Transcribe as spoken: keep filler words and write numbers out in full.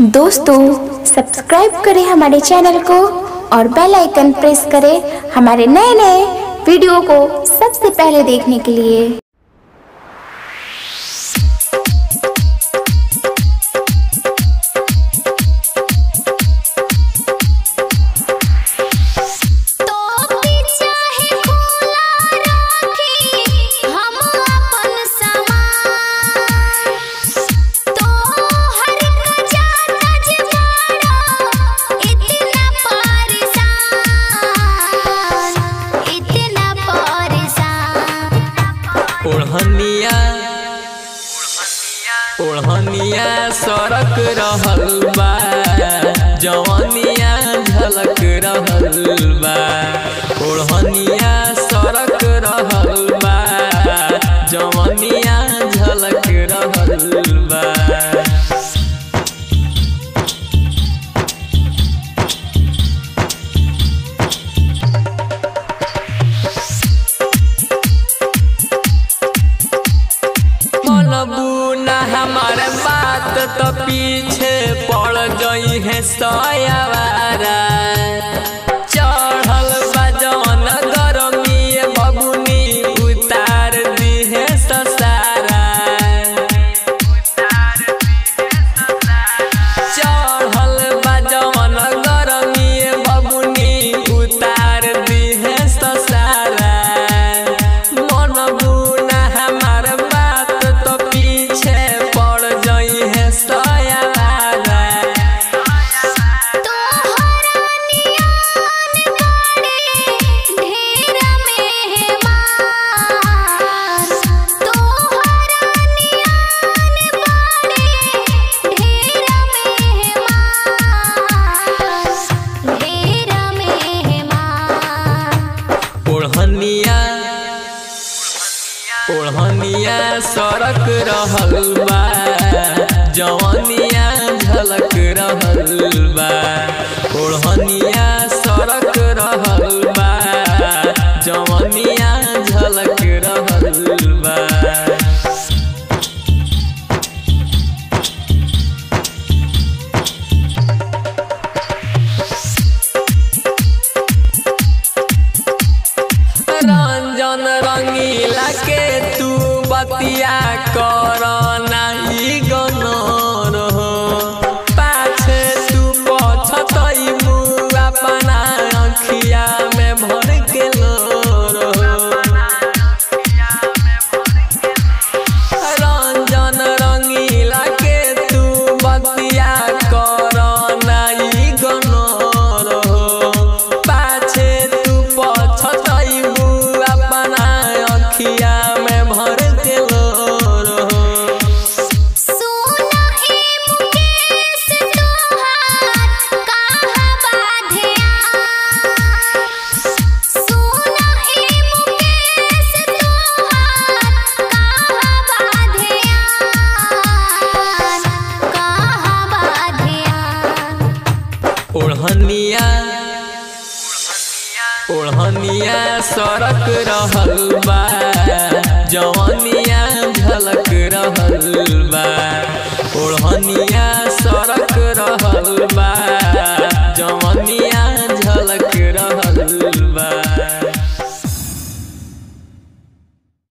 दोस्तों सब्सक्राइब करें हमारे चैनल को और बेल आइकन प्रेस करें हमारे नए नए वीडियो को सबसे पहले देखने के लिए। ओढ़निया ओढ़निया सड़क रहल बा, जवनिया झलक रहल बा। ओढ़निया सड़क रहल बा, जवनिया झलक रहल बा। हमारे बात तो पीछे पड़ गई है सयावारा, चढ़ल बजन गरमी बबुनी उतार दी है ससारा। चढ़ल बजन गरमी बबुनी उतार दी है ससारा। मन बुना हमारे बात तो पीछे ओढ़निया सड़क रहल बा, जवनिया झलक रहल बा। ओढ़निया सड़क रहल बा, जवनिया झलक रहल बा। रंजन रंगीला के तू बतिया करना ई गनर हो, पाछे तू पछतई मु अपना आँखिया में भर के लोर हो। रंजन रंगीला के तू बतिया करना ई गनर हो, पाछे तू पछतई मु अपना आँखिया में भर के लोर हो। सुना ए मुकेश तोहार कहाँ बाधे आर, सुना ए मुकेश तोहार कहाँ बाधे आर, कहाँ बाधे आर। ओढ़निया ओढ़निया सड़क रहल बा, जवनिया झलक रहल बा। ओढ़निया सड़क रहल बा।